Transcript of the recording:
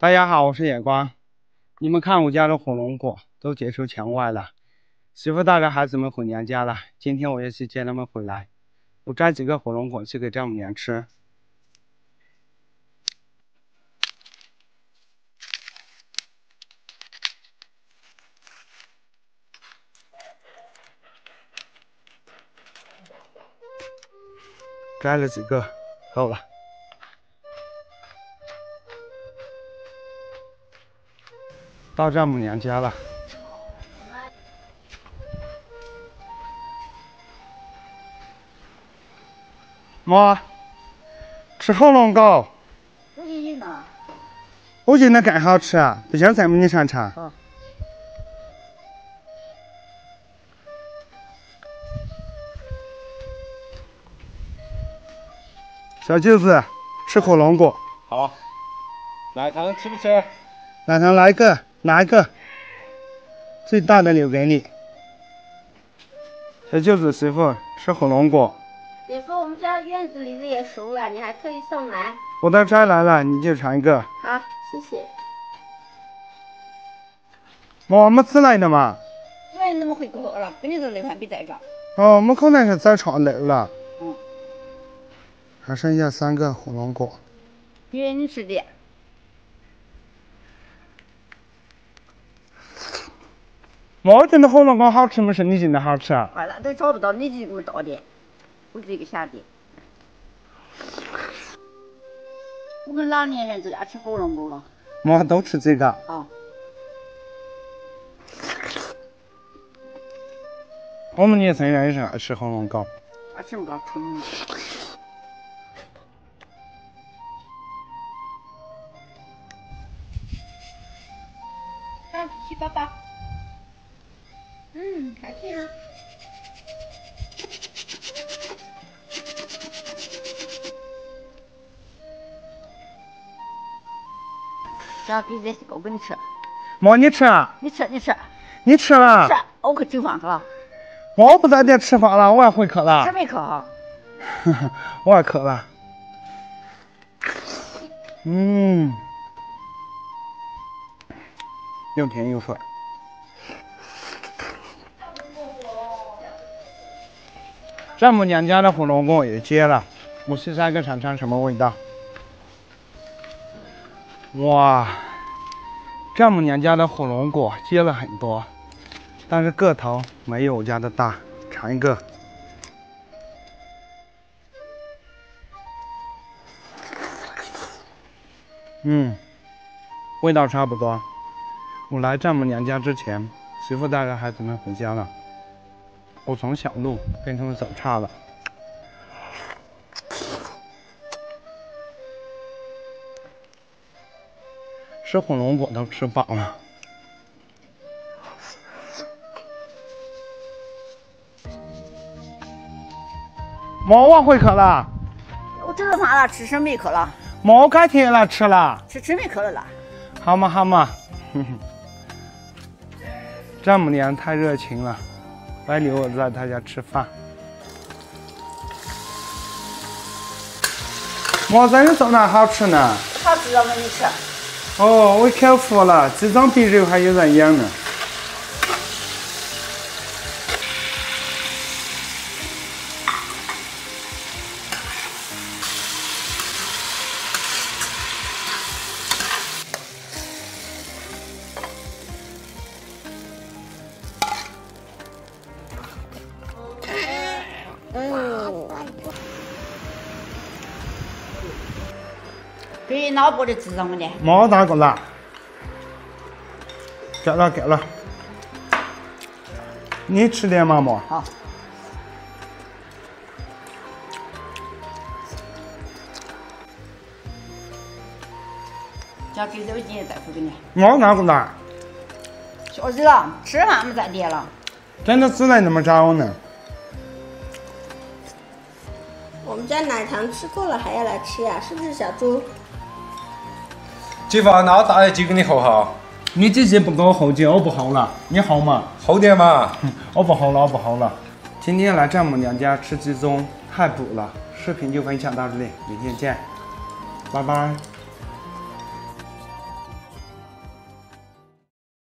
大家好，我是野光。你们看我家的火龙果都结出墙外了，媳妇带着孩子们回娘家了。今天我也去接他们回来，我摘几个火龙果去给丈母娘吃。摘了几个，够了。 到丈母娘家了，妈，吃火龙果。我觉得更好吃啊！不信咱们你尝尝。哦、小舅子，吃火龙果。好，奶糖吃不吃？奶糖来一个。 拿一个最大的留给你，小舅子媳妇吃火龙果。你说我们家院子里的也熟了，你还特意送来？我都摘来了，你就尝一个。好，谢谢。妈，我们吃来的嘛？那你怎么回去了？本来就那盘没摘着。哦，我们可能是摘长头了。嗯。还剩下三个火龙果。爷爷，你吃的。 我真的火龙果好吃没？是你真的好吃啊！完了，都找不到，你就给我倒的，我这个下的。我跟老年人在家吃火龙果了。妈都吃这个。啊。我们年轻人也是爱吃火龙果。爱吃火龙果。看，去爸爸。 嗯，好吃啊！让给这狗给你吃。妈，你吃啊！你吃，你吃。你吃了？吃，我可吃饭去了。我不在这吃饭了，我也回去了。吃没去啊？我也去了。嗯，又甜又帅。 丈母娘家的火龙果也结了，我去摘个尝尝什么味道。哇，丈母娘家的火龙果结了很多，但是个头没有我家的大，尝一个。嗯，味道差不多。我来丈母娘家之前，媳妇带着孩子们回家了。 我从小路跟他们走岔了。吃火龙果都吃饱了。妈，我回去了。我这都完了，吃什么去了？妈，我改天来吃了。吃没去了啦？好嘛好嘛，丈母娘太热情了。 来留我在他家吃饭，我这人做哪好吃呢？好吃我给你吃。哦，我口服了，这种比肉还有人养呢。给老婆的纸什么的，毛咋个了？给了给了，你吃点嘛毛。好。叫给肉姐再付给你。毛哪个了？小时了，吃饭没咋地了。真的吃了那么着呢？我们家奶糖吃够了还要来吃呀？是不是小猪？ 姐夫，那我打一酒给你喝哈。你姐姐不给我喝酒，我不喝了。你喝嘛？喝点嘛。我不喝了，我不喝了。今天来丈母娘家吃鸡枞，太补了。视频就分享到这里，明天见，拜拜。